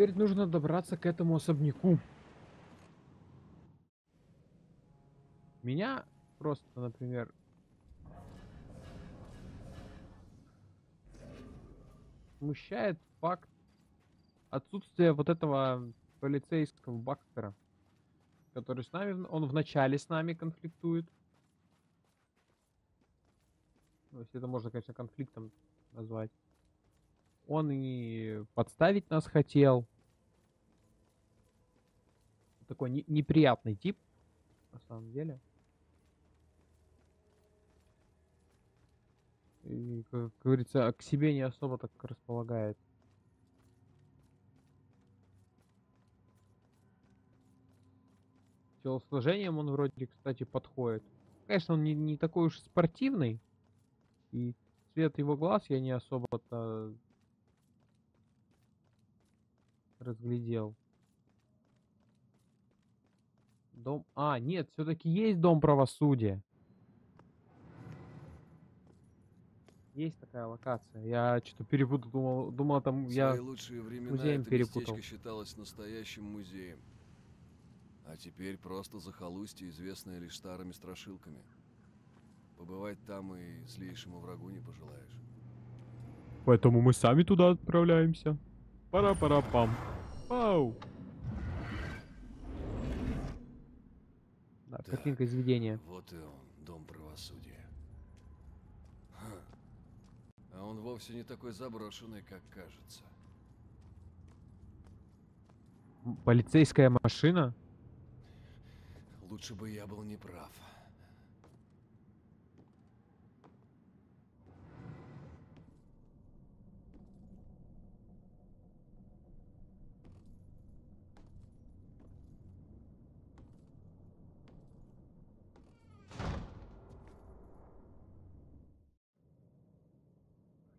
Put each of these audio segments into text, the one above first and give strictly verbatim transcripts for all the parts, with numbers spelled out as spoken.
Теперь нужно добраться к этому особняку. Меня просто, например... смущает факт отсутствия вот этого полицейского Бакстера, который с нами, он вначале с нами конфликтует. Ну, если это можно, конечно, конфликтом назвать. Он и подставить нас хотел. Такой не неприятный тип, на самом деле. И, как говорится, к себе не особо так располагает. Телосложением он вроде, кстати, подходит. Конечно, он не, не такой уж спортивный. И цвет его глаз я не особо-то разглядел. Дом... А, нет, все-таки есть Дом Правосудия. Есть такая локация. Я что-то перепутал, думал, думал там я лучшие времена музеем это перепутал. Местечко считалось настоящим музеем, а теперь просто захолустье, известное лишь старыми страшилками. Побывать там и злейшему врагу не пожелаешь. Поэтому мы сами туда отправляемся. Пара-пара-пам. Пау. Да, да, картинка из видения. Вот и он, Дом Правосудия. А он вовсе не такой заброшенный, как кажется. Полицейская машина? Лучше бы я был неправ.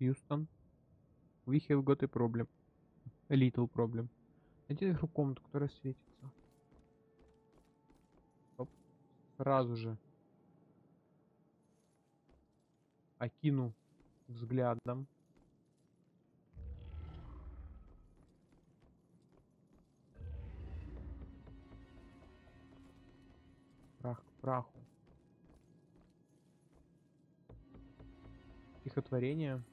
Хьюстон, we have got a problem, a little problem. Найди эту комнату, которая светится. Оп. Сразу же окину взглядом. Прах к праху. Стихотворение.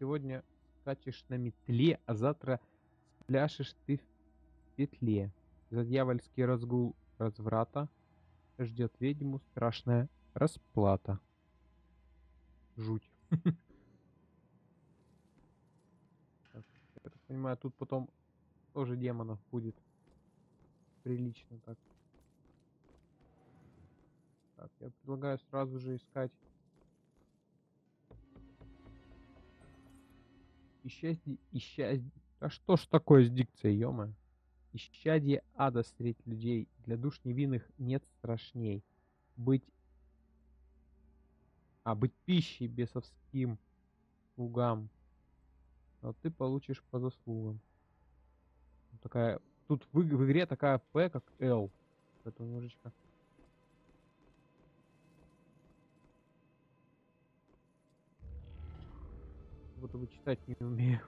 Сегодня скачешь на метле, а завтра спляшешь ты в петле. За дьявольский разгул разврата ждет ведьму страшная расплата. Жуть. Я так понимаю, тут потом тоже демонов будет. Прилично так. Так, я предлагаю сразу же искать. Исчадье, исчадье... А что ж такое с дикцией, ё-моё? Исчадье ада средь людей. Для душ невинных нет страшней. Быть... А, быть пищей бесовским слугам. Но ты получишь по заслугам. Такая... Тут в, в игре такая П, как Л. Поэтому немножечко... Будто бы читать не умею.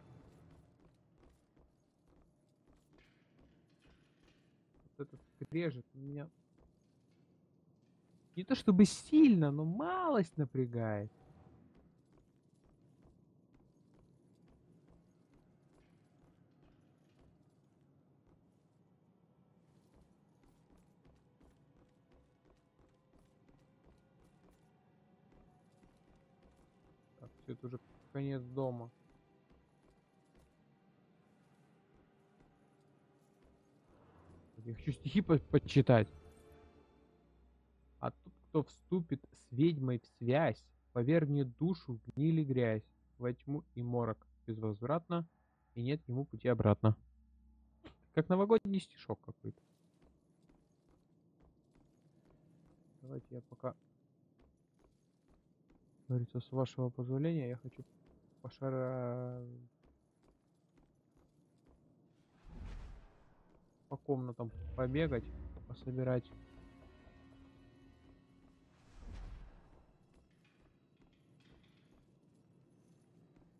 Вот этот скрежет у меня. Не то чтобы сильно, но малость напрягает. Так, все это уже... конец дома. Я хочу стихи по почитать. А тот, кто вступит с ведьмой в связь, поверь мне душу, гниль и грязь, во тьму и морок безвозвратно, и нет ему пути обратно. Как новогодний стишок какой-то. Давайте я пока... Говорится, с вашего позволения я хочу... Пошара... по комнатам побегать, пособирать.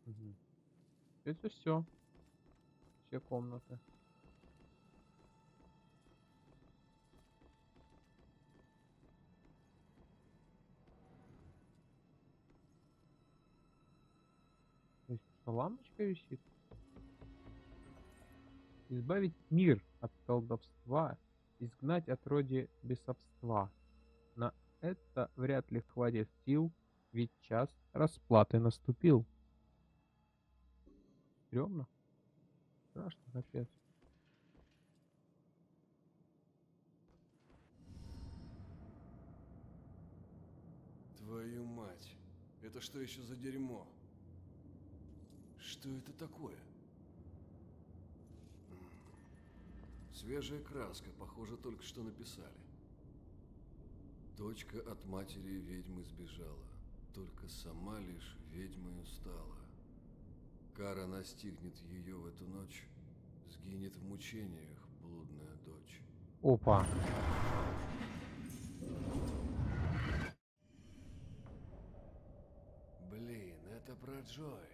Угу. Это все, все комнаты. лампочка висит. Избавить мир от колдовства, изгнать отродье бесовства. На это вряд ли хватит сил, ведь час расплаты наступил. Стрёмно. Страшно, капец. Твою мать, это что еще за дерьмо? Что это такое? Свежая краска, похоже, только что написали. Дочка от матери ведьмы сбежала, только сама лишь ведьмою стала. Кара настигнет ее в эту ночь, сгинет в мучениях блудная дочь. Опа! Блин, это про Джой.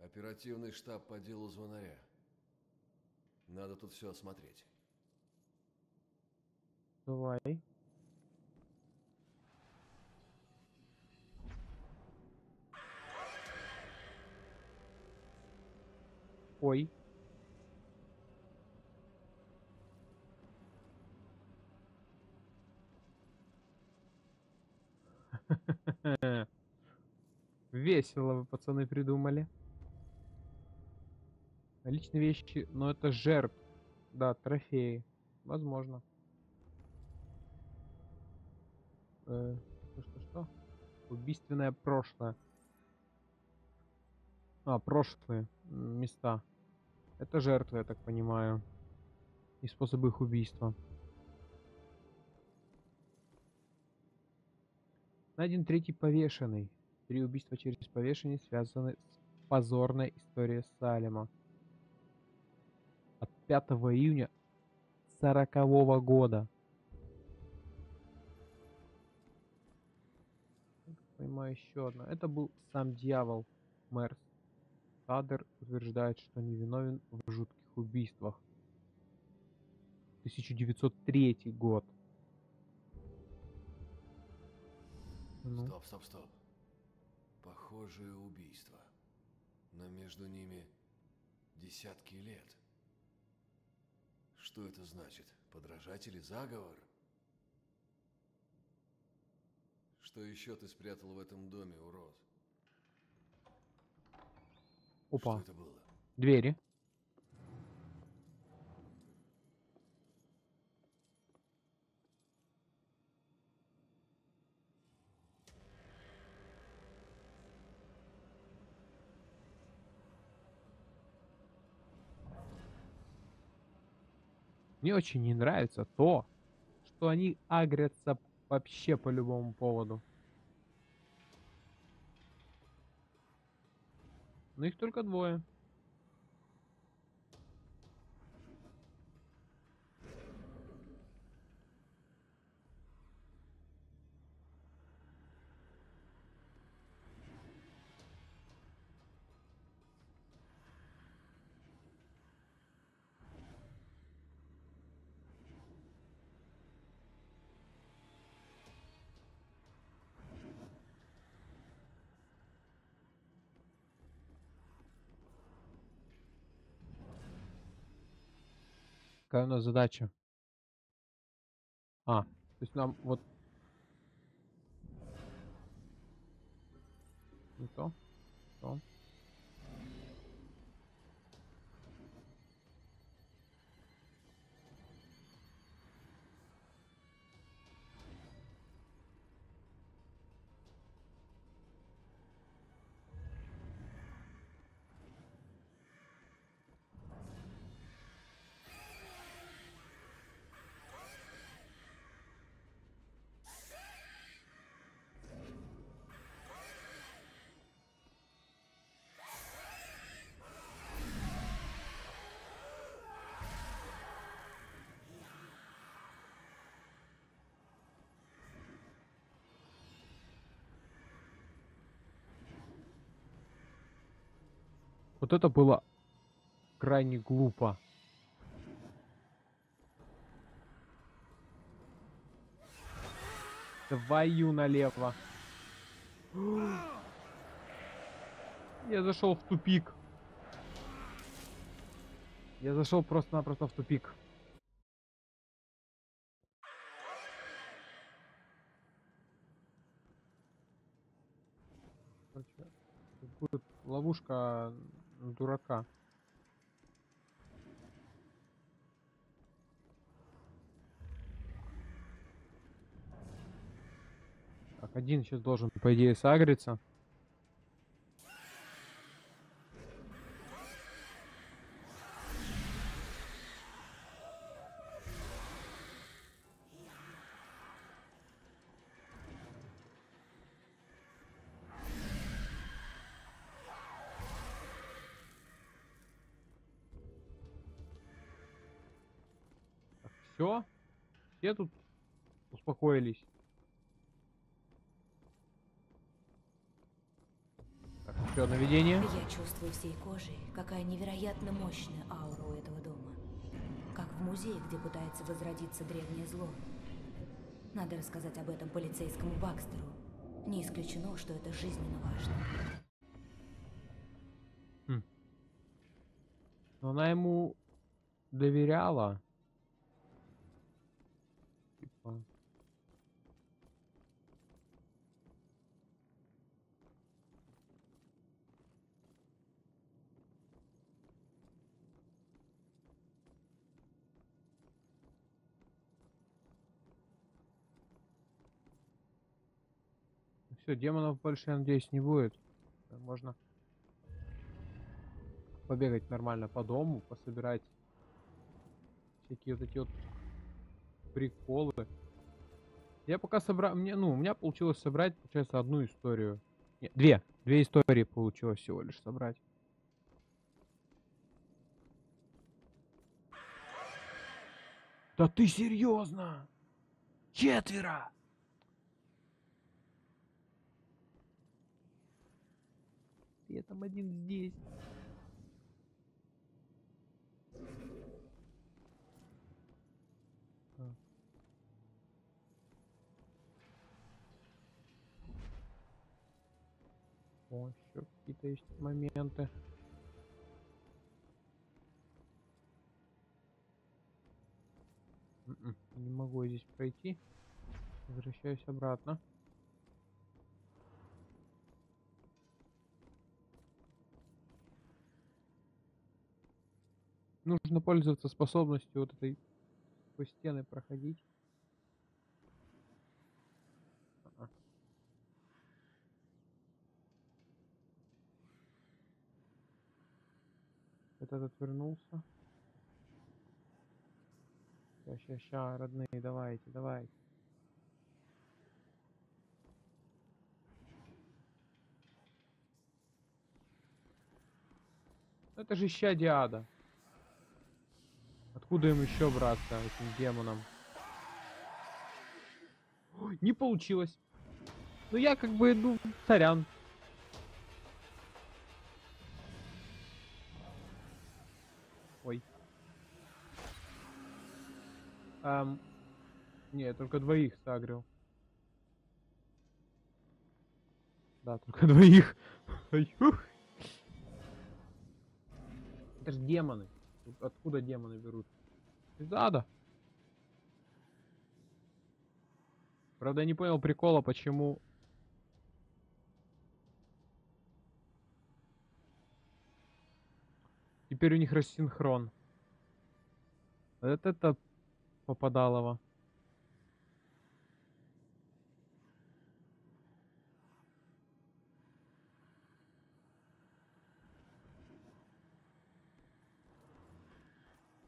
Оперативный штаб по делу Звонаря. Надо тут все осмотреть. Давай. Ой. Весело вы, пацаны, придумали. Личные вещи, но это жертв. Да, трофеи. Возможно. Э, Что-что-что? Убийственное прошлое. А, прошлые места. Это жертвы, я так понимаю. И способы их убийства. Найден третий повешенный. Три убийства через повешение связаны с позорной историей Салема. От пятого июня сорокового года. Я понимаю, еще одно. Это был сам дьявол. Мэр Садер утверждает, что невиновен в жутких убийствах. тысяча девятьсот третий год. Ну. Стоп, стоп, стоп. Похожие убийства. Но между ними десятки лет. Что это значит? Подражатель и заговор? Что еще ты спрятал в этом доме, урод? Опа. Что это было? Двери. Мне очень не нравится то, что они агрятся вообще по любому поводу. Но их только двое. Какая у нас задача? А, то есть нам вот... Не то? Не то. Вот это было крайне глупо. Твою налево. Я зашел в тупик. Я зашел просто-напросто в тупик. Будет ловушка дурака. Так, один сейчас должен, по идее, сагриться. Все? Все тут успокоились. Так, еще наведение. Я чувствую всей кожей, какая невероятно мощная аура у этого дома. Как в музее, где пытается возродиться древнее зло. Надо рассказать об этом полицейскому Бакстеру. Не исключено, что это жизненно важно. Хм. Но она ему доверяла. Все, демонов больше, я надеюсь, не будет. Можно побегать нормально по дому, пособирать всякие вот эти вот приколы. Я пока собрал, мне, ну, у меня получилось собрать, получается, одну историю. Нет, две. Две истории получилось всего лишь собрать. Да ты серьезно? Четверо! Я там один здесь. О, еще какие-то есть моменты. Не могу я здесь пройти. Возвращаюсь обратно. Нужно пользоваться способностью вот этой по стены проходить. Этот отвернулся. Сейчас, сейчас, сейчас, родные, давайте, давайте. Это же исчадие ада. Откуда им еще браться, этим демонам? Ой, не получилось. Ну я как бы иду, сорян. Ой. Эм, не, я только двоих сагрил. Да, только двоих. Это же демоны. Откуда демоны берут? Из ада. Правда, я не понял прикола, почему... Теперь у них рассинхрон. Вот это попадалово.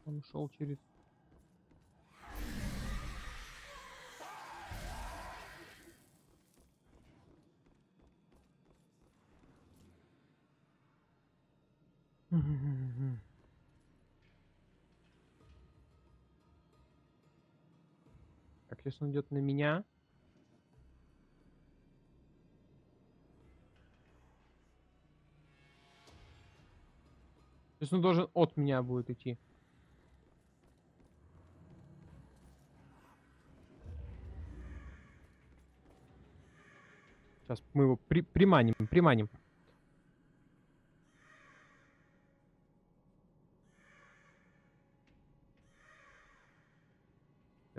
Он ушел через... Так, сейчас он идет на меня. Сейчас он должен от меня будет идти. Сейчас мы его при приманим, приманим.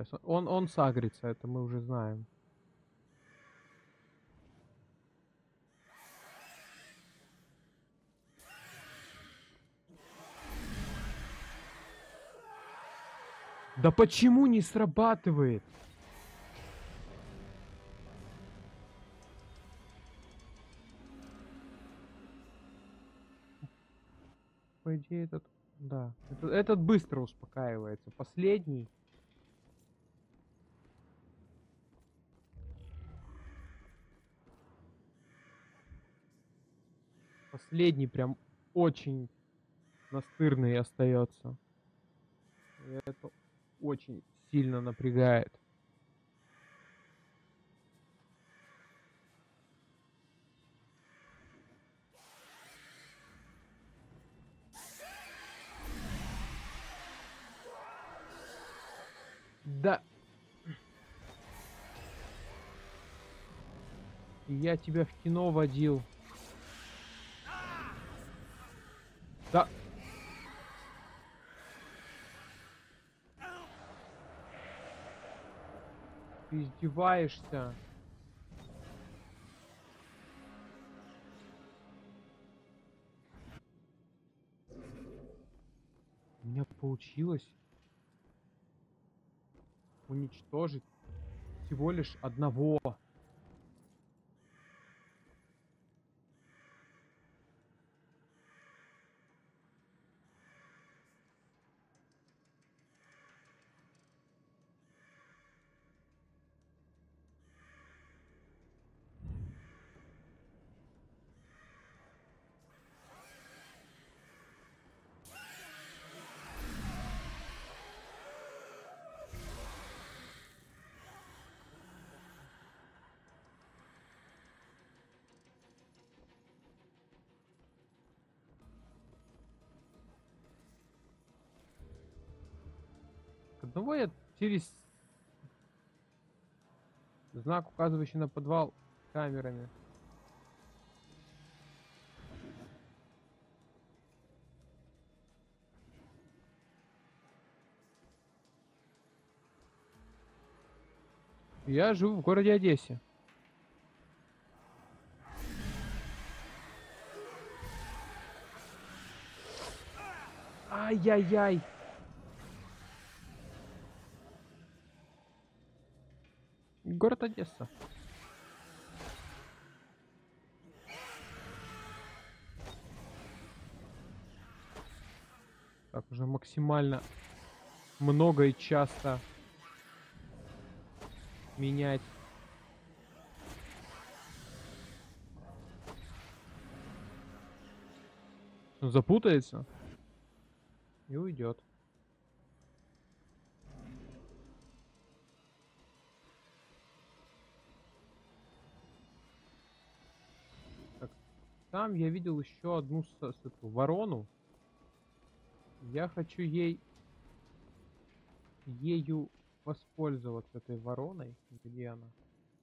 сейчас. Он, он сагрится, это мы уже знаем. Да почему не срабатывает? По идее, этот... Да. Этот, этот быстро успокаивается. Последний. Последний прям очень настырный остается. И это... очень сильно напрягает. Да. Я тебя в кино водил. Да. Ты издеваешься? У меня получилось уничтожить всего лишь одного. Ну я через знак, указывающий на подвал камерами. Я живу в городе Одессе. Ай-яй-яй. Город Одесса. Так, уже максимально много и часто менять. Он запутается и уйдет. Там я видел еще одну с, с, эту, ворону. Я хочу ей ею воспользоваться, этой вороной. Где она?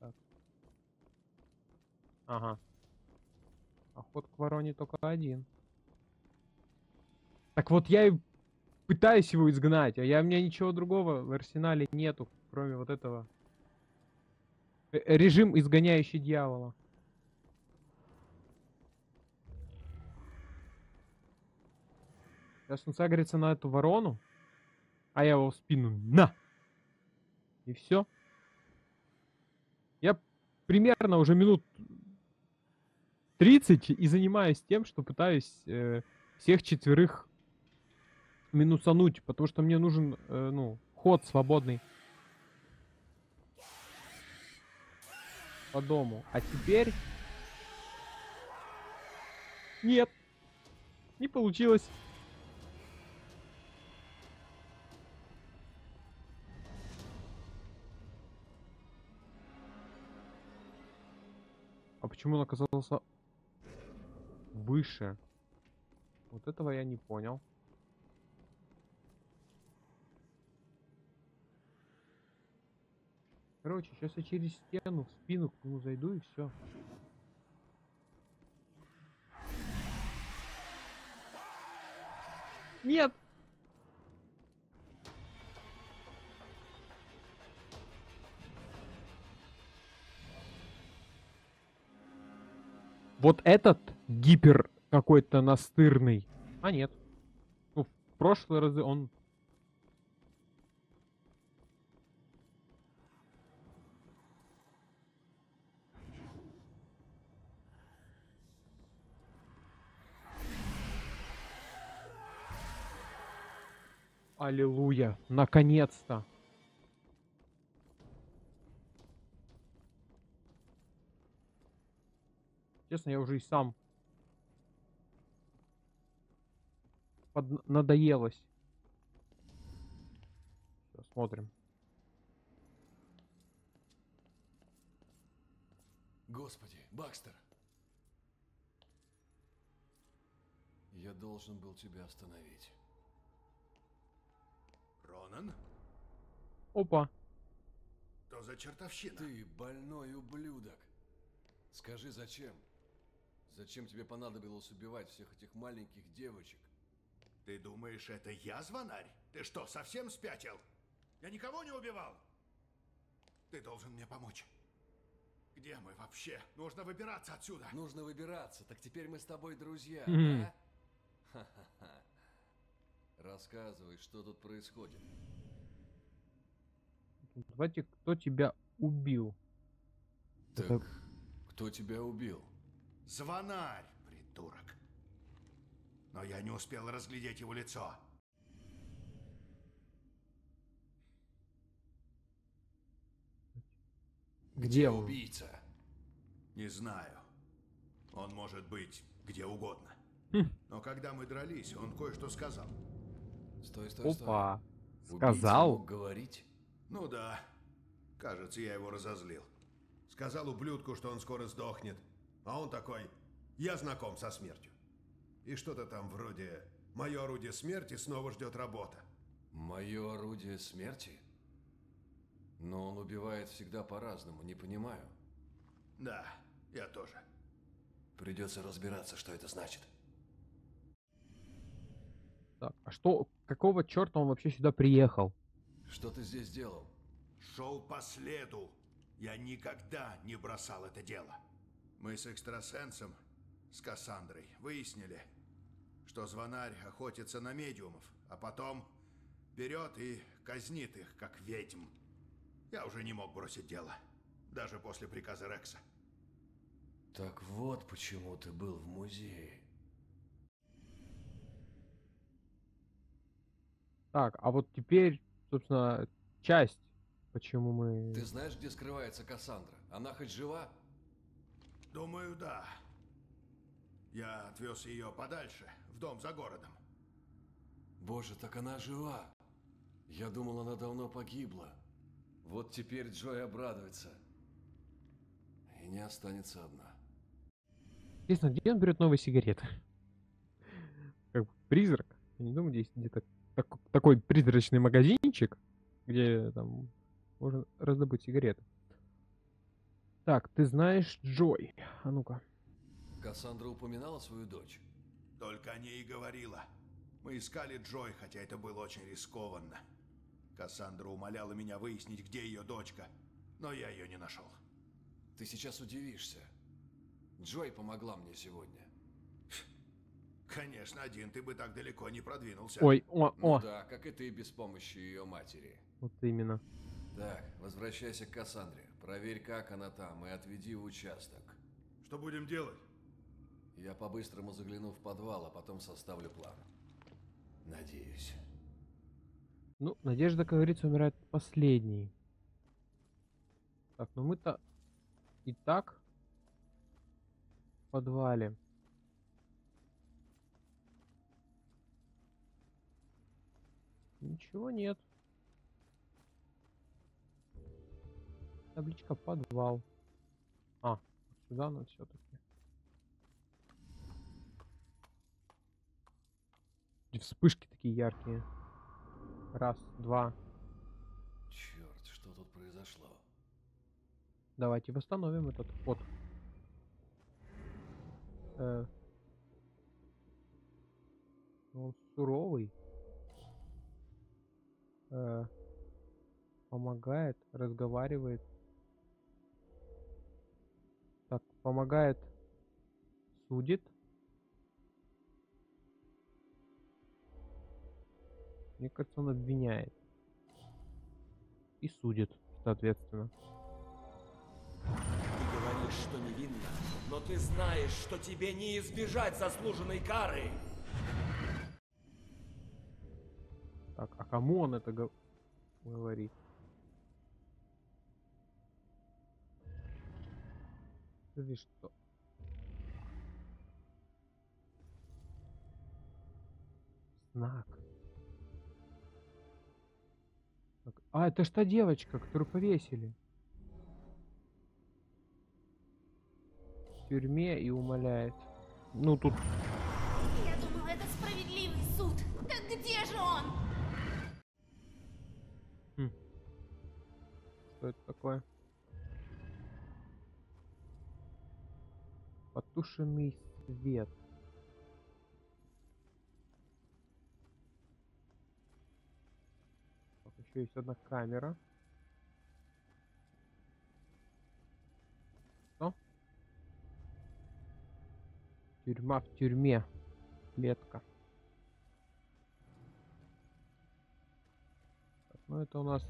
Так. Ага. А ход к вороне только один. Так вот я и пытаюсь его изгнать, а я, у меня ничего другого в арсенале нету, кроме вот этого. Режим, изгоняющий дьявола. Сейчас он сагрится на эту ворону, а я его в спину на. И все. Я примерно уже минут тридцать и занимаюсь тем, что пытаюсь э, всех четверых минусануть, потому что мне нужен э, ну, ход свободный по дому. А теперь... Нет, не получилось. А почему он оказался выше? Вот этого я не понял. Короче, сейчас я через стену в спину к нему зайду и все. Нет! Вот этот гипер какой-то настырный. А нет. Ну, в прошлые разы он... Аллилуйя, наконец-то. Честно, я уже и сам под... надоелось. Все, смотрим. Господи, Бакстер. Я должен был тебя остановить. Ронан? Опа. Что за чертовщина? Ты больной ублюдок. Скажи, зачем? Зачем тебе понадобилось убивать всех этих маленьких девочек? Ты думаешь, это я, Звонарь? Ты что, совсем спятил? Я никого не убивал. Ты должен мне помочь. Где мы вообще? Нужно выбираться отсюда. Нужно выбираться. Так теперь мы с тобой друзья, да? Ха-ха-ха. Рассказывай, что тут происходит. Давайте, кто тебя убил? Так, Это... кто тебя убил? Звонарь, придурок. Но я не успел разглядеть его лицо. Где он? Убийца? Не знаю. Он может быть где угодно. Но когда мы дрались, он кое-что сказал. Стой, стой, стой. Опа. Сказал? Говорить? Ну да. Кажется, я его разозлил. Сказал ублюдку, что он скоро сдохнет. А он такой: я знаком со смертью. И что-то там вроде: мое орудие смерти снова ждет работа. Мое орудие смерти? Но он убивает всегда по-разному, не понимаю. Да, я тоже. Придется разбираться, что это значит. Так, а что, какого черта он вообще сюда приехал? Что ты здесь делал? Шел по следу. Я никогда не бросал это дело. Мы с экстрасенсом, с Кассандрой, выяснили, что Звонарь охотится на медиумов, а потом берет и казнит их, как ведьм. Я уже не мог бросить дело, даже после приказа Рекса. Так вот почему ты был в музее. Так, а вот теперь, собственно, часть, почему мы... Ты знаешь, где скрывается Кассандра? Она хоть жива? Думаю, да. Я отвез ее подальше, в дом за городом. Боже, так она жива. Я думал, она давно погибла. Вот теперь Джой обрадуется. И не останется одна. Интересно, где он берет новые сигареты? Как призрак. Я не думаю, здесь где-то... Так, такой призрачный магазинчик, где там можно раздобыть сигареты. Так, ты знаешь Джой. А ну-ка. Кассандра упоминала свою дочь. Только о ней и говорила. Мы искали Джой, хотя это было очень рискованно. Кассандра умоляла меня выяснить, где ее дочка, но я ее не нашел. Ты сейчас удивишься. Джой помогла мне сегодня. Конечно, один ты бы так далеко не продвинулся. Ой, о, о. Ну да, как и ты без помощи ее матери. Вот именно. Так, возвращайся к Кассандре. Проверь, как она там, и отведи в участок. Что будем делать? Я по-быстрому загляну в подвал, а потом составлю план. Надеюсь. Ну, надежда, как говорится, умирает последней. Так, ну мы-то и так в подвале. Ничего нет. Табличка подвал. А, сюда надо все-таки. Вспышки такие яркие. Раз, два. Черт, что тут произошло? Давайте восстановим этот ход. Э, он суровый. Помогает, разговаривает. Так, помогает судит. Мне кажется, он обвиняет. И судит, соответственно. Ты говоришь, что невинна, но ты знаешь, что тебе не избежать заслуженной кары. Так, а кому он это говорит? Ты что? Знак. Так. А, это ж та девочка, которую повесили. В тюрьме и умоляет. Ну тут... Я думала, это справедливый суд. Так где же он? Хм. Что это такое? Потушенный свет. Так, еще есть одна камера. Что? Тюрьма в тюрьме. Клетка. Так, ну это у нас...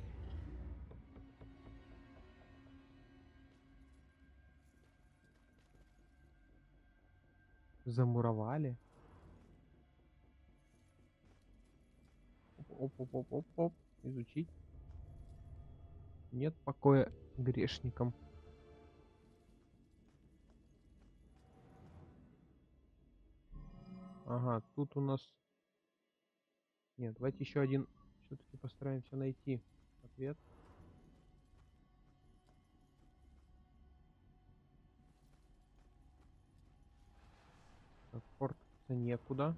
Замуровали. Оп-оп-оп-оп-оп. Изучить. Нет покоя грешникам. Ага, тут у нас... Нет, давайте еще один. Все-таки постараемся найти ответ. Портиться некуда.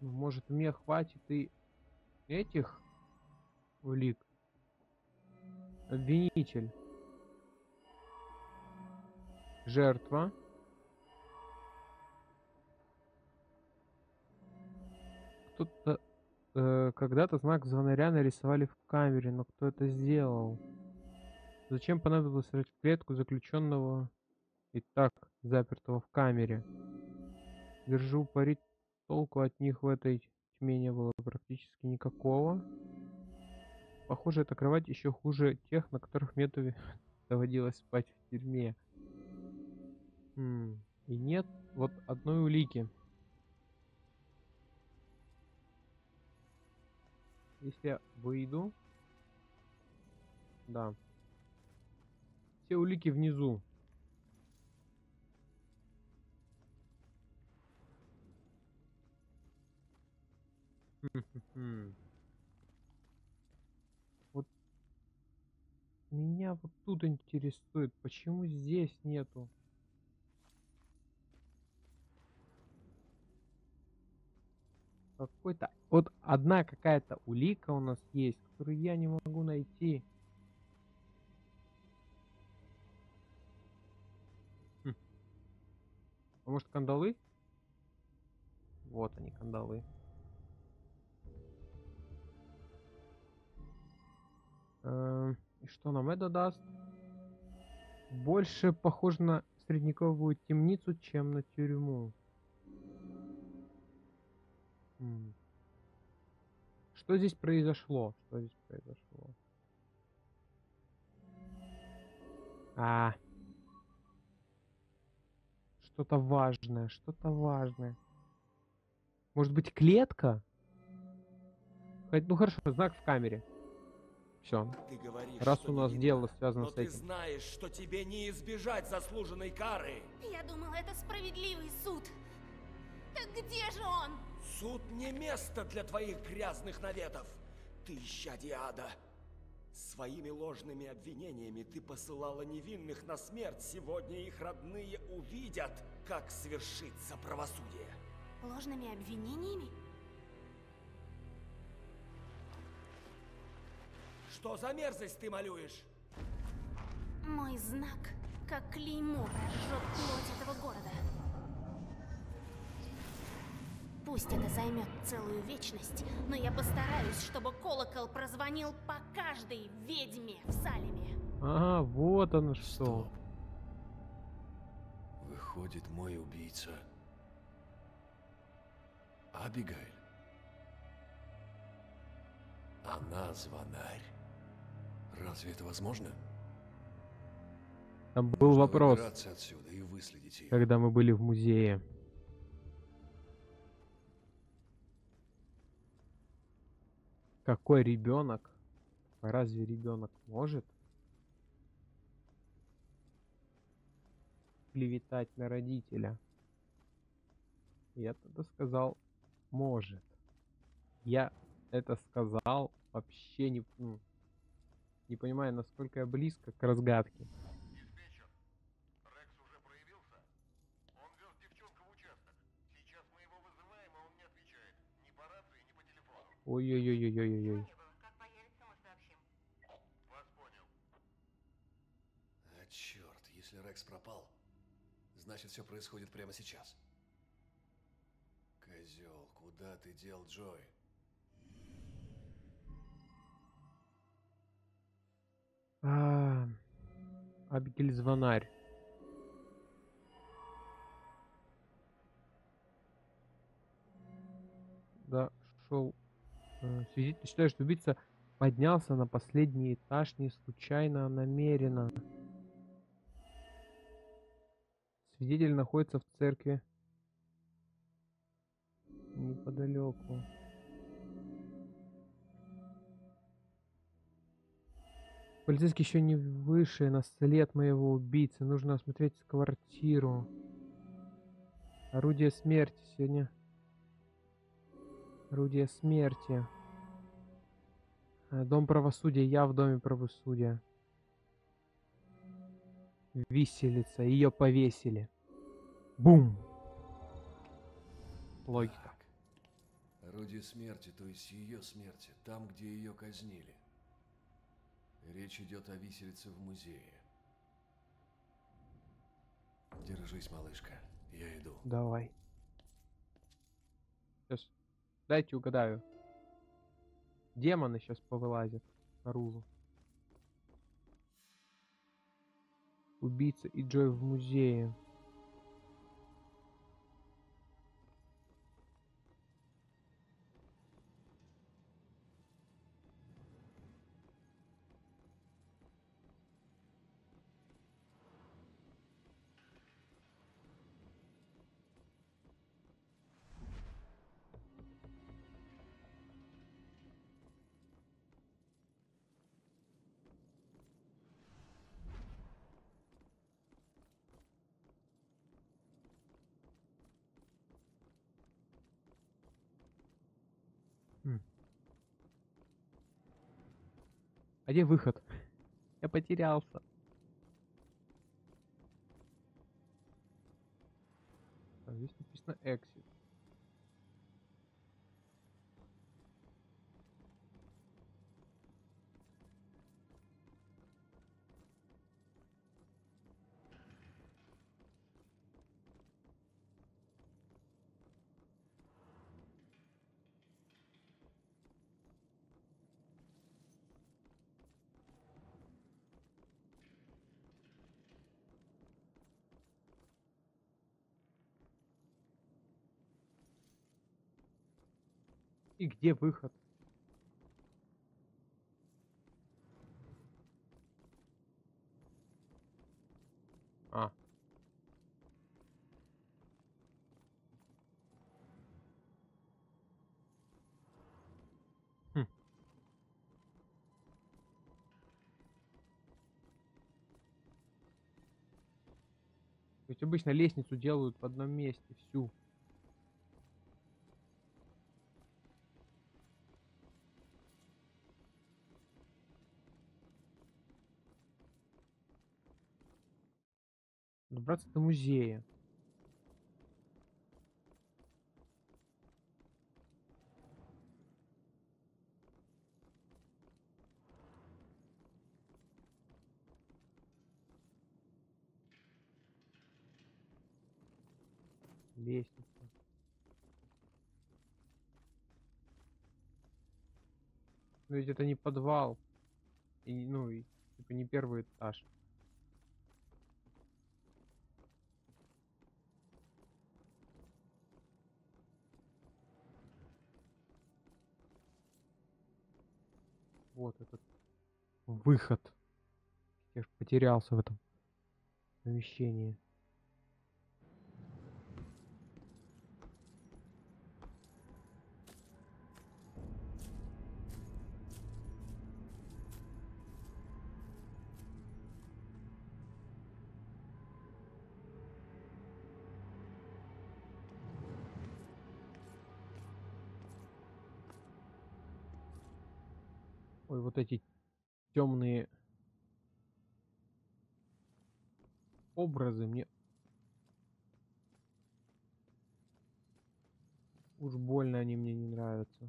Может, мне хватит и этих улик. Обвинитель. Жертва. Кто-то... Э, когда-то знак звонаря нарисовали в камере, но кто это сделал? Зачем понадобилось срывать клетку заключенного и так запертого в камере? Держу пари, толку от них в этой тьме не было практически никакого. Похоже, эта кровать еще хуже тех, на которых мне доводилось спать в тюрьме. М-м, и нет вот одной улики. Если я выйду... Да. Все улики внизу. Хм-хм-хм. Меня вот тут интересует, почему здесь нету. Какой-то... Вот одна какая-то улика у нас есть, которую я не могу найти. Хм. А может, кандалы? Вот они, кандалы. Эм... И что нам это даст? Больше похоже на средневековую темницу, чем на тюрьму. М. Что здесь произошло? Что здесь произошло? А. Что-то важное, что-то важное. Может быть, клетка? Ну хорошо, знак в камере. Все. Говоришь, раз у нас дело связано с этим. Ты знаешь, что тебе не избежать заслуженной кары. Я думала, это справедливый суд. Так где же он? Суд не место для твоих грязных наветов. Ты исчадие ада. Своими ложными обвинениями ты посылала невинных на смерть. Сегодня их родные увидят, как свершится правосудие. Ложными обвинениями? Что за мерзость ты малюешь? Мой знак, как клеймо, прожжет плоть этого города. Пусть это займет целую вечность, но я постараюсь, чтобы колокол прозвонил по каждой ведьме в Салеме. Ага, вот оно что. Стоп. Выходит, мой убийца Абигейл. Она Звонарь. Разве это возможно? Там был Можно вопрос, и выследить ее. Когда мы были в музее. Какой ребенок? Разве ребенок может клеветать на родителя? Я тогда сказал, может. Я это сказал вообще не, ну, не понимаю, насколько я близко к разгадке. Ой-ой-ой-ой-ой-ой. А черт, если Рекс пропал, значит все происходит прямо сейчас. Козел, куда ты дел Джой? А, Абигейл Звонарь. Да, шел. Свидетель считает, что убийца поднялся на последний этаж не случайно, а намеренно. Свидетель находится в церкви неподалеку. Полицейский еще не выше на след моего убийцы. Нужно осмотреть квартиру. Орудие смерти сегодня. Орудие смерти. Дом правосудия. Я в доме правосудия. Виселица. Ее повесили. Бум. Логика. Так. Орудие смерти, то есть ее смерти. Там, где ее казнили. Речь идет о виселице в музее. Держись, малышка. Я иду. Давай. Сейчас. Дайте угадаю. Демоны сейчас повылазят наружу. Убийца и Джой в музее. А где выход? Я потерялся. А здесь написано exit. И где выход? А. Хм. То есть обычно лестницу делают в одном месте всю. Добраться до музея. Лестница. Но ведь это не подвал. И, ну, и, типа, не первый этаж. Вот этот выход. Я ж потерялся в этом помещении. Ой, вот эти темные образы мне уж больно, они мне не нравятся.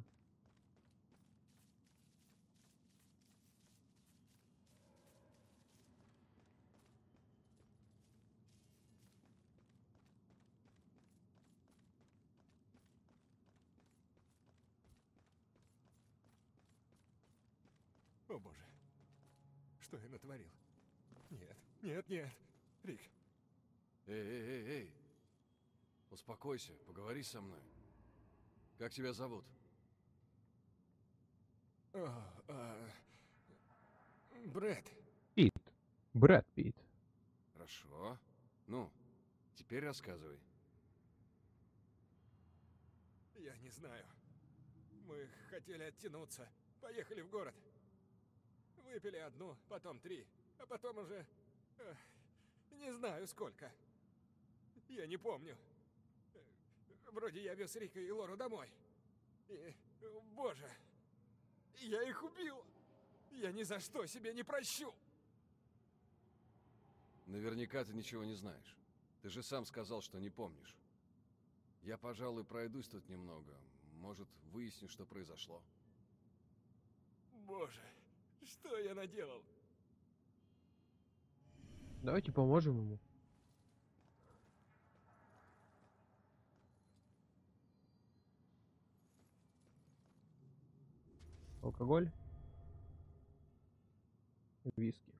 О боже, что я натворил? Нет, нет, нет, Рик. Эй, эй, эй, эй, успокойся, поговори со мной. Как тебя зовут? О, а... Брэд. Пит. Брэд Пит. Хорошо. Ну, теперь рассказывай. Я не знаю. Мы хотели оттянуться. Поехали в город. Выпили одну, потом три, а потом уже... Э, не знаю сколько. Я не помню. Вроде я вез Рика и Лору домой. И, боже, я их убил. Я ни за что себе не прощу. Наверняка ты ничего не знаешь. Ты же сам сказал, что не помнишь. Я, пожалуй, пройдусь тут немного. Может, выясню, что произошло. Боже. Что я наделал? Давайте поможем ему. Алкоголь. Виски.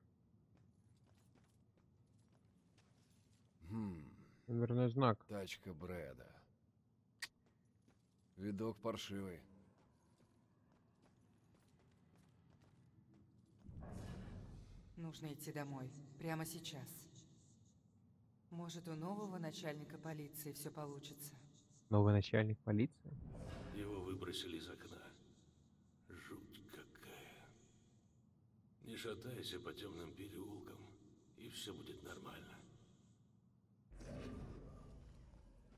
Хм. Номерной знак. Тачка Брэда. Видок паршивый. Нужно идти домой. Прямо сейчас. Может, у нового начальника полиции все получится. Новый начальник полиции? Его выбросили из окна. Жуть какая. Не шатайся по темным переулкам, и все будет нормально.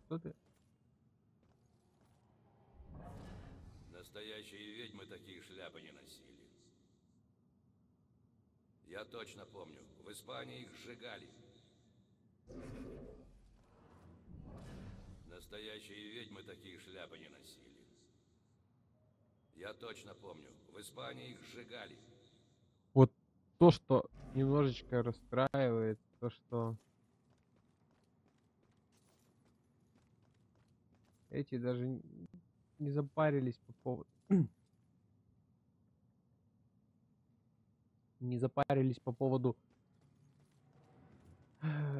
Что ты? Настоящие ведьмы такие шляпы не носили. Я точно помню, в Испании их сжигали. Настоящие ведьмы такие шляпы не носили. Я точно помню, в Испании их сжигали. Вот то, что немножечко расстраивает, то, что эти даже не запарились по поводу... не запарились по поводу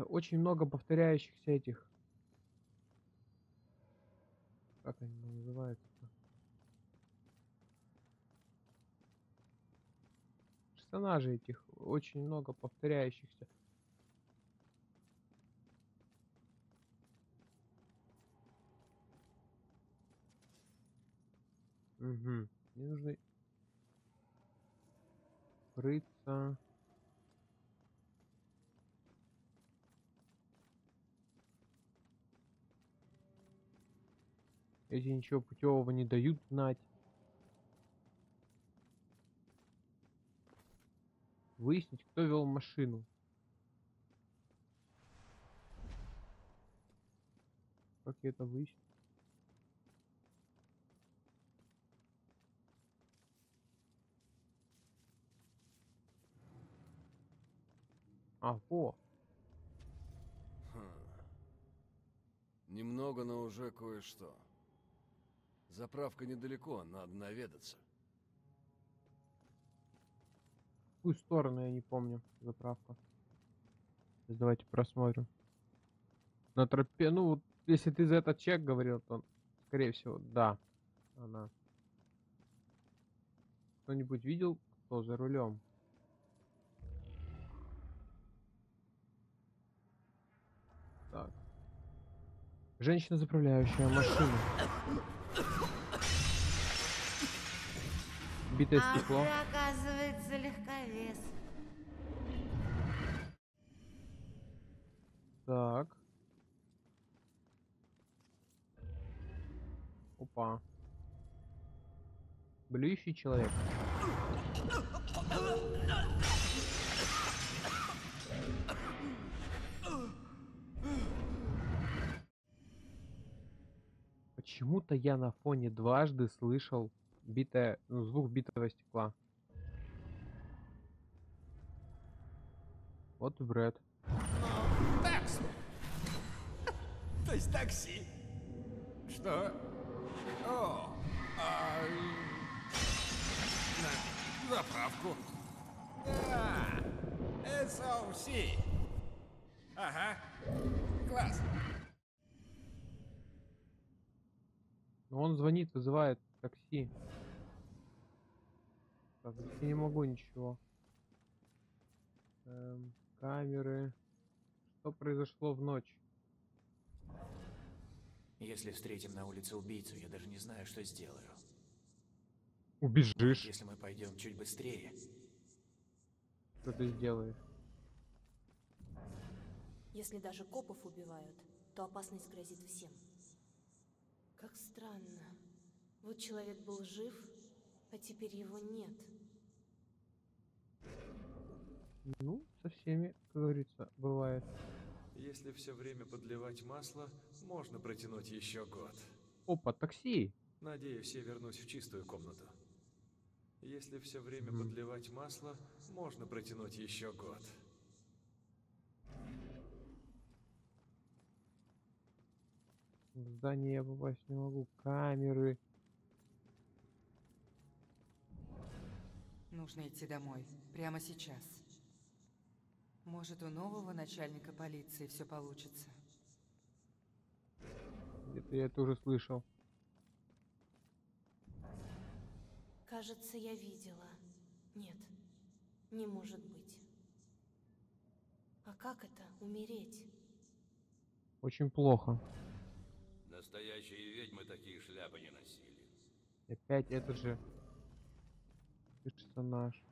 очень много повторяющихся этих, как они называются, персонажей этих, очень много повторяющихся. Угу. Мне нужны рыться. Эти ничего путевого не дают знать. Выяснить, кто вел машину. Как я это выясню? А, во. Хм. Немного, но уже кое-что. Заправка недалеко, надо наведаться. В какую сторону, я не помню, заправка. Сейчас давайте просмотрим. На тропе, ну, вот, если ты за этот чек говорил, то, скорее всего, да, она. Кто-нибудь видел, кто за рулем? Так. Женщина, заправляющая машину. Битое стекло. А ты, оказывается, легковес. Так. Опа. Блюющий человек. Почему-то я на фоне дважды слышал битое, ну, звук битого стекла. Вот и бред. Такси. То есть такси. Что? О, а... На заправку. Да. эс о си. Ага. Класс. Он звонит, вызывает такси. Так, я не могу ничего. Эм, камеры. Что произошло в ночь? Если встретим на улице убийцу, я даже не знаю, что сделаю. Убежишь. Если мы пойдем чуть быстрее. Что ты сделаешь? Если даже копов убивают, то опасность грозит всем. Как странно. Вот человек был жив, а теперь его нет. Ну, со всеми, как говорится, бывает. Если все время подливать масло, можно протянуть еще год. Опа, такси. Надеюсь, я вернусь в чистую комнату. Если все время mm. подливать масло, можно протянуть еще год. В здание я попасть не могу. Камеры. Нужно идти домой. Прямо сейчас. Может, у нового начальника полиции все получится. Где-то я это уже слышал. Кажется, я видела. Нет, не может быть. А как это умереть? Очень плохо. Настоящие ведьмы такие шляпы не носили. Опять это же персонаж.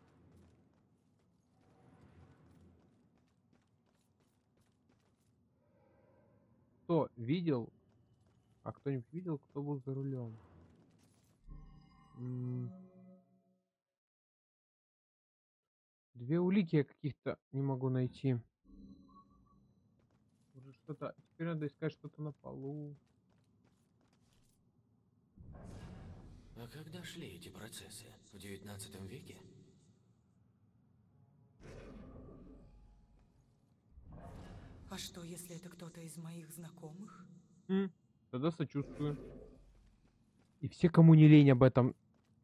Кто видел? А кто-нибудь видел, кто был за рулем? М-м- Две улики я каких-то не могу найти. Уже что-то. Теперь надо искать что-то на полу. А когда шли эти процессы? В девятнадцатом веке? А что, если это кто-то из моих знакомых? Хм, тогда сочувствую. И все, кому не лень, об этом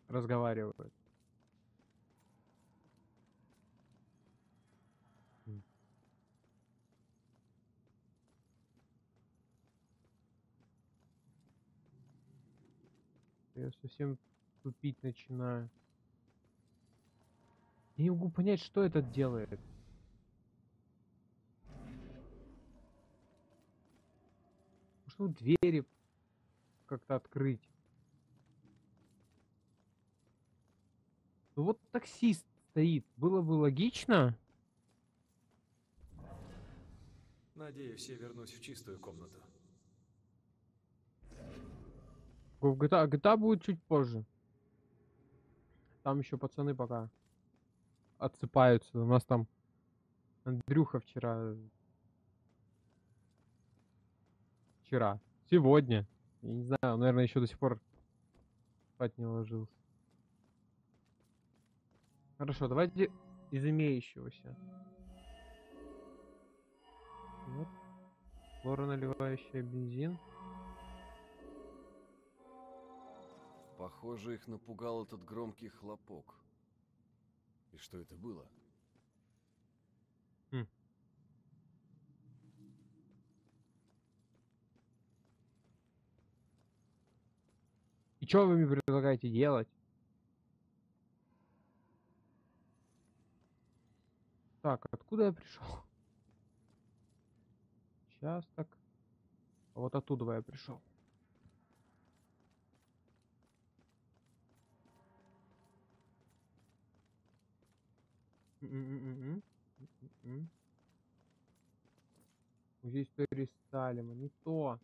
разговаривают. Я совсем тупить начинаю. Я не могу понять, что этот делает. Что двери как-то открыть? Ну вот таксист стоит. Было бы логично. Надеюсь, я вернусь в чистую комнату. В джи ти эй, джи ти эй будет чуть позже. Там еще пацаны пока отсыпаются. У нас там Андрюха вчера. Вчера. Сегодня. Я не знаю, он, наверное, еще до сих пор спать не ложился. Хорошо, давайте из имеющегося. Вот. Флора, наливающая бензин. Похоже, их напугал этот громкий хлопок. И что это было? Хм. И что вы мне предлагаете делать? Так, откуда я пришел? Сейчас так. Вот оттуда я пришел. Mm-mm-mm. Mm-mm. Здесь история с Салема. Не то.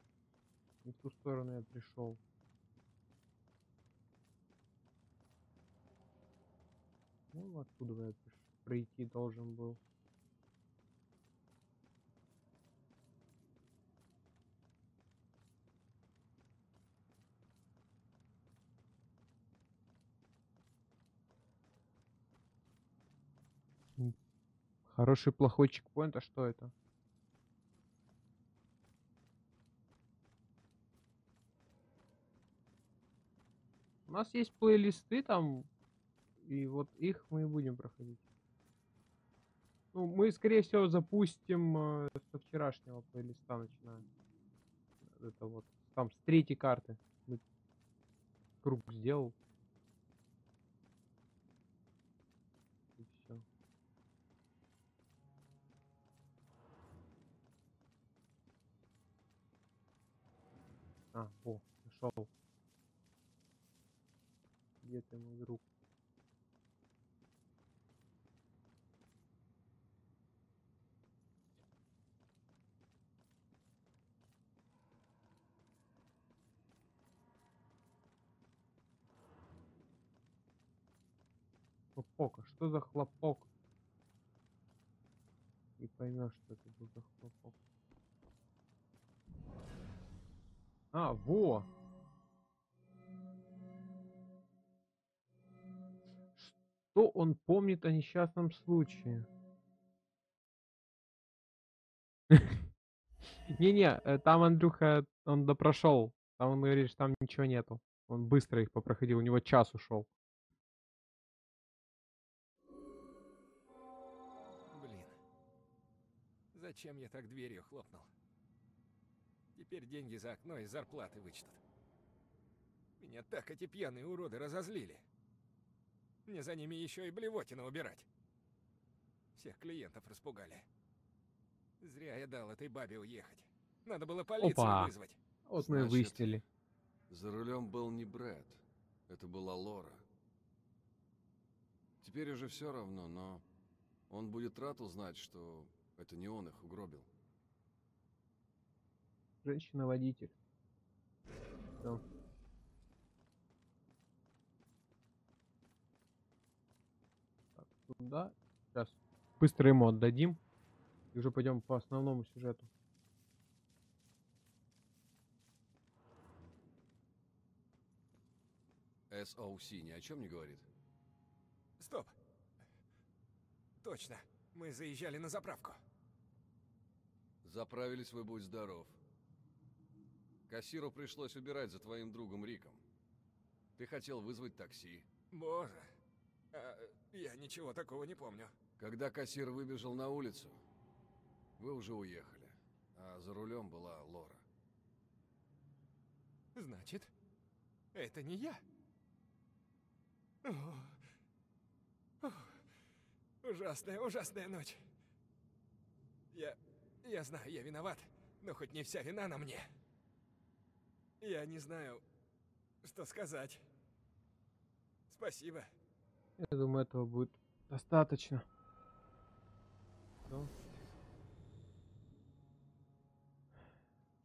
Не в ту сторону я пришел. Ну, оттуда я пришел. Пройти должен был. Хороший плохой чекпоинт, а что это? У нас есть плейлисты там, и вот их мы и будем проходить. Ну, мы, скорее всего, запустим со вчерашнего плейлиста, начиная. Это вот, там, с третьей карты. Круг сделал. И все. А, о, нашел. Где ты, мой друг? Хлопок, что за хлопок? И поймешь, что это был за хлопок. А, во! Что он помнит о несчастном случае? Не-не, там Андрюха, он допрошел. Там он говорит, что там ничего нету. Он быстро их попроходил, у него час ушел. Зачем я так дверью хлопнул? Теперь деньги за окно и зарплаты вычтут. Меня так эти пьяные уроды разозлили. Мне за ними еще и блевотину убирать. Всех клиентов распугали. Зря я дал этой бабе уехать. Надо было полицию Опа. вызвать. Вот мы выяснили. За рулем был не Брэд. Это была Лора. Теперь уже все равно, но он будет рад узнать, что... Это не он их угробил. Женщина-водитель. Все. Так, туда. Сейчас быстро ему отдадим. И уже пойдем по основному сюжету. эс о си ни о чем не говорит. Стоп. Точно. Мы заезжали на заправку. Заправились вы, будь здоров. Кассиру пришлось убирать за твоим другом Риком. Ты хотел вызвать такси. Боже, а, я ничего такого не помню. Когда кассир выбежал на улицу, вы уже уехали, а за рулем была Лора. Значит, это не я. О. Ужасная, ужасная ночь. Я... я знаю, я виноват, но хоть не вся вина на мне. Я не знаю, что сказать. Спасибо. Я думаю, этого будет достаточно.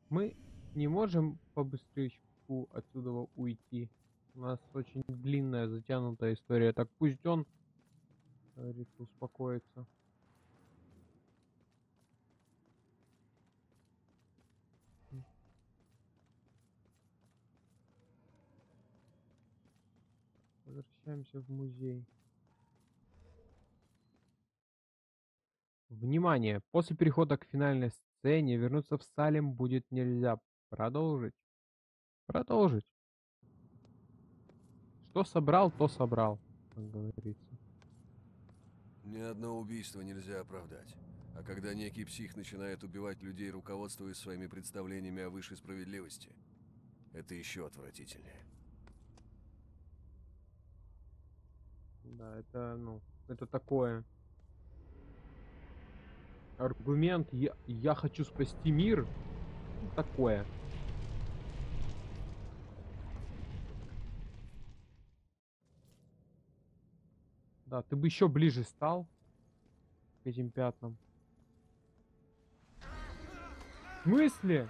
Мы не можем побыстрее отсюда уйти. У нас очень длинная, затянутая история. Так пусть он... Говорит, успокоиться. Возвращаемся в музей. В Внимание! После перехода к финальной сцене вернуться в Салем будет нельзя. Продолжить. Продолжить. Что собрал, то собрал, как говорится. Ни одно убийство нельзя оправдать. А когда некий псих начинает убивать людей, руководствуясь своими представлениями о высшей справедливости, это еще отвратительнее. Да, это, ну, это такое. Аргумент «я, я хочу спасти мир» такое. Да, ты бы еще ближе стал к этим пятнам. В смысле?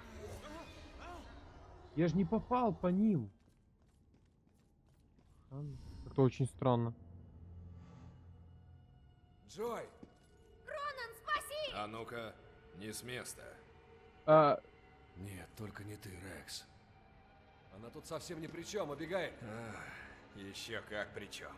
Я же не попал по ним. Это очень странно. Джой! Ронан, спаси! А ну-ка, не с места. А... Нет, только не ты, Рекс. Она тут совсем ни при чем, Абигейл. А, еще как при чем.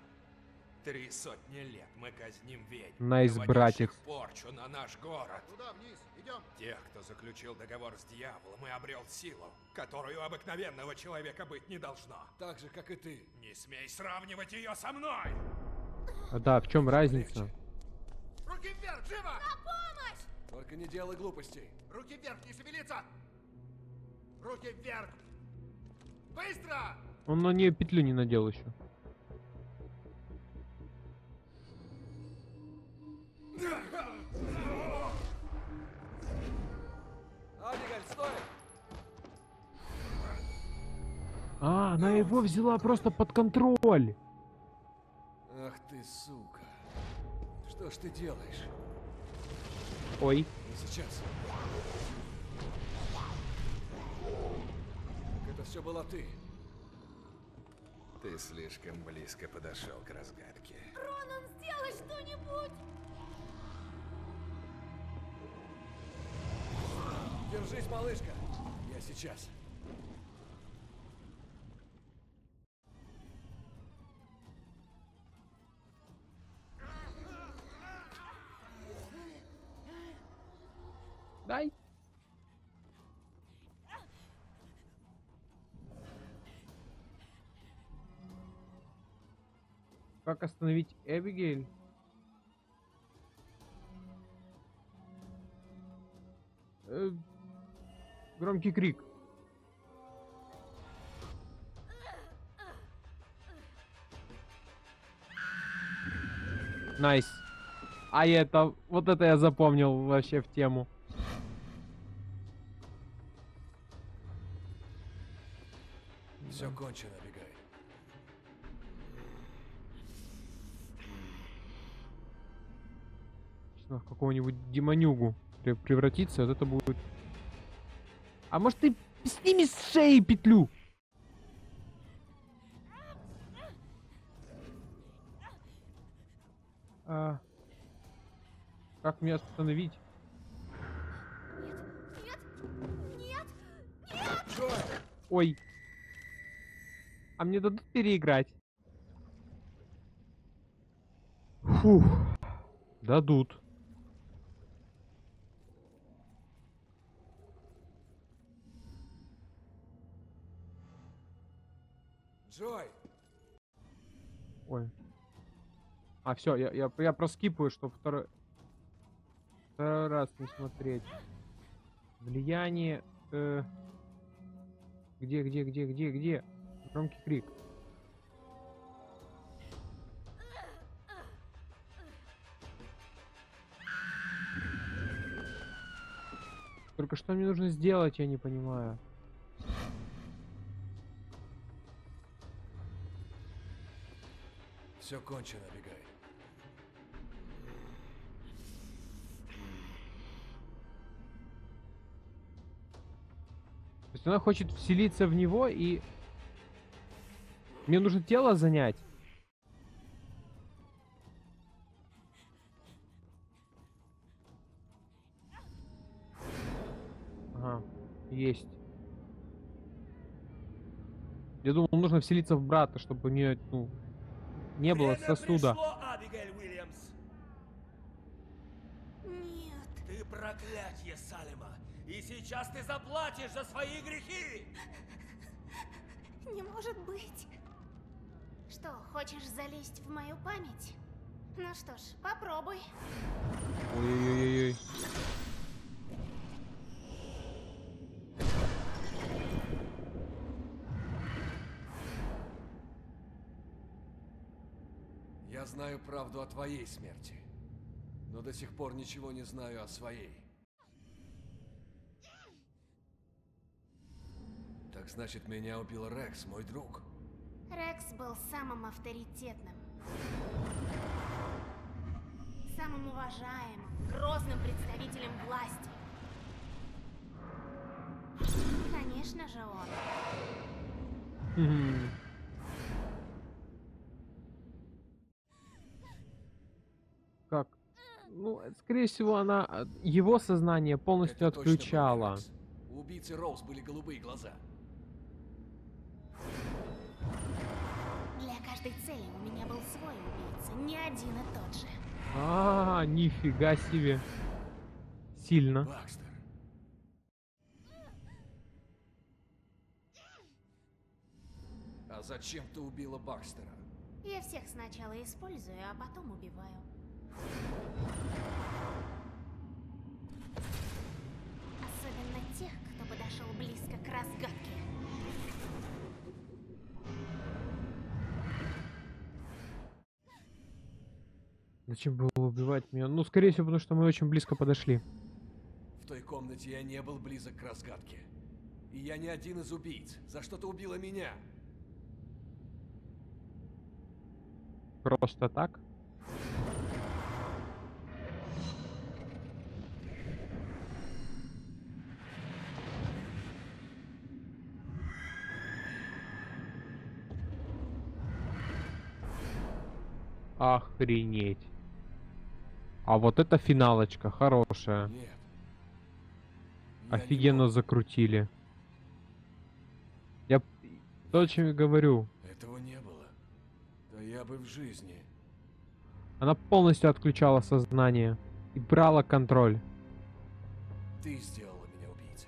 Три сотни лет мы казним ведьм, найс, братик, порчу на наш город. Туда, вниз, идем. Тех, кто заключил договор с дьяволом и обрел силу, которую обыкновенного человека быть не должно. Так же, как и ты. Не смей сравнивать ее со мной. А да, в чем разница? Руки вверх, живо! На помощь! Только не делай глупостей. Руки вверх, не шевелиться! Руки вверх! Быстро! Он на нее петлю не надел еще. Абигейл, стой! А, она его взяла просто под контроль. Ах ты, сука. Что ж ты делаешь? Ой. Сейчас. Это все была ты. Ты слишком близко подошел к разгадке. Ронан, сделай что-нибудь! Держись, малышка. Я сейчас. Дай. Как остановить Абигейл? Э Громкий крик. Найс. А это... Вот это я запомнил вообще в тему. Все кончено, бегай. Сейчас в какого-нибудь демонюгу превратиться, вот это будет... А может ты сними с шеи петлю? А... Как меня остановить? Нет, нет, нет, нет! Ой. А мне дадут переиграть? Фух. Дадут. Джой. Ой. А, все, я, я, я проскипаю, чтобы второй... второй раз не смотреть. Влияние... Э... Где, где, где, где, где? Громкий крик. Только что мне нужно сделать, я не понимаю. Все кончено, бегай. То есть она хочет вселиться в него и... Мне нужно тело занять. Ага, есть. Я думал, нужно вселиться в брата, чтобы у нее, ну, не было сосуда. Время пришло, Абигейл Уильямс. Нет. проклятье Салема! И сейчас ты заплатишь за свои грехи! Не может быть! Что, хочешь залезть в мою память? Ну что ж, попробуй. Ой-ой-ой-ой. Я знаю правду о твоей смерти, но до сих пор ничего не знаю о своей. Так значит, меня убил Рекс, мой друг. Рекс был самым авторитетным, самым уважаемым, грозным представителем власти. Конечно же он. Как? Ну, скорее всего, она его сознание полностью это отключала. У убийцы Роуз были голубые глаза. Для каждой цели у меня был свой убийца, не один и тот же. А, -а, -а нифига себе. Сильно. Бакстер. А зачем ты убила Бакстера? Я всех сначала использую, а потом убиваю. Особенно тех, кто подошел близко к разгадке. Зачем было убивать меня? Ну, скорее всего, потому что мы очень близко подошли. В той комнате я не был близок к разгадке. И я не один из убийц. За что ты убила меня? Просто так? Охренеть. А вот это финалочка хорошая. Нет. Офигенно закрутили. Я то, чем я говорю. Этого не было. Да я бы в жизни. Она полностью отключала сознание и брала контроль. Ты сделала меня убийцей.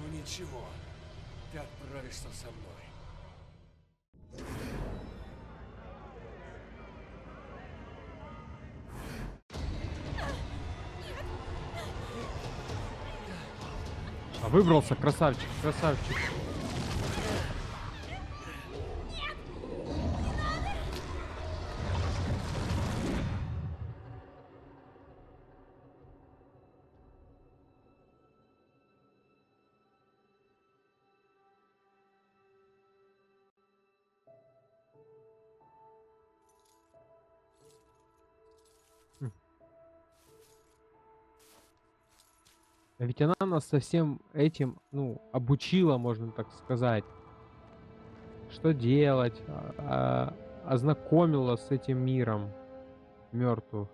Ну ничего, ты отправишься со мной. Выбрался, красавчик, красавчик. Нет, не надо. Хм. А ведь она нас со всем этим, ну, обучила, можно так сказать, что делать, а, а, ознакомила с этим миром мертвых.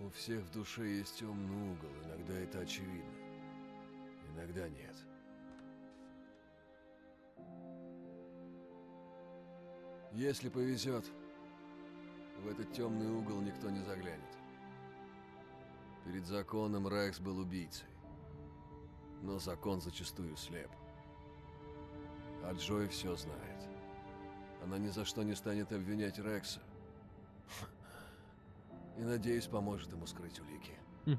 У всех в душе есть темный угол, иногда это очевидно, иногда нет. Если повезет, в этот темный угол никто не заглянет. Перед законом Рекс был убийцей, но закон зачастую слеп. А Джой все знает. Она ни за что не станет обвинять Рекса. И, надеюсь, поможет ему скрыть улики. Mm.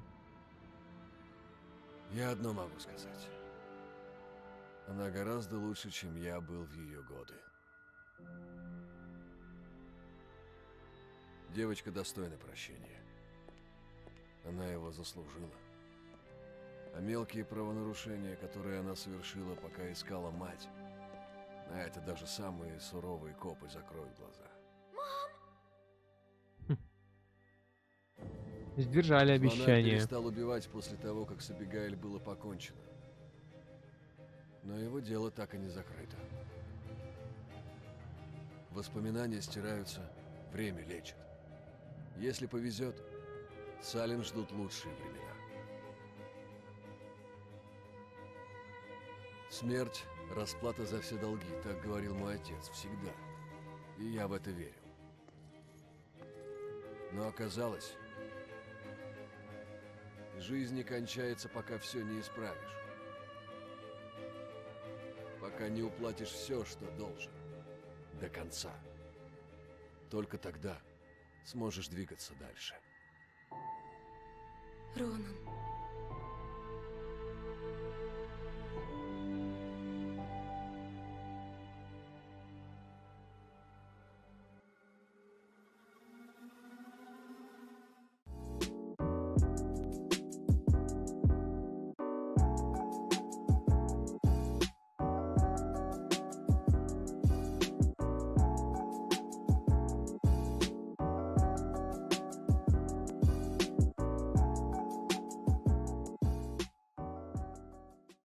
Я одно могу сказать. Она гораздо лучше, чем я был в ее годы. Девочка достойна прощения. Она его заслужила. А мелкие правонарушения, которые она совершила, пока искала мать, на это даже самые суровые копы закроют глаза. Мам! Сдержали обещание. Звонарь перестал убивать после того, как с Абигейл было покончено. Но его дело так и не закрыто. Воспоминания стираются, Время лечит. Если повезет, Салем ждут лучшие времена. Смерть – расплата за все долги, так говорил мой отец всегда. И я в это верил. Но оказалось, жизнь не кончается, пока все не исправишь. Пока не уплатишь все, что должен. До конца. Только тогда сможешь двигаться дальше. Ронан.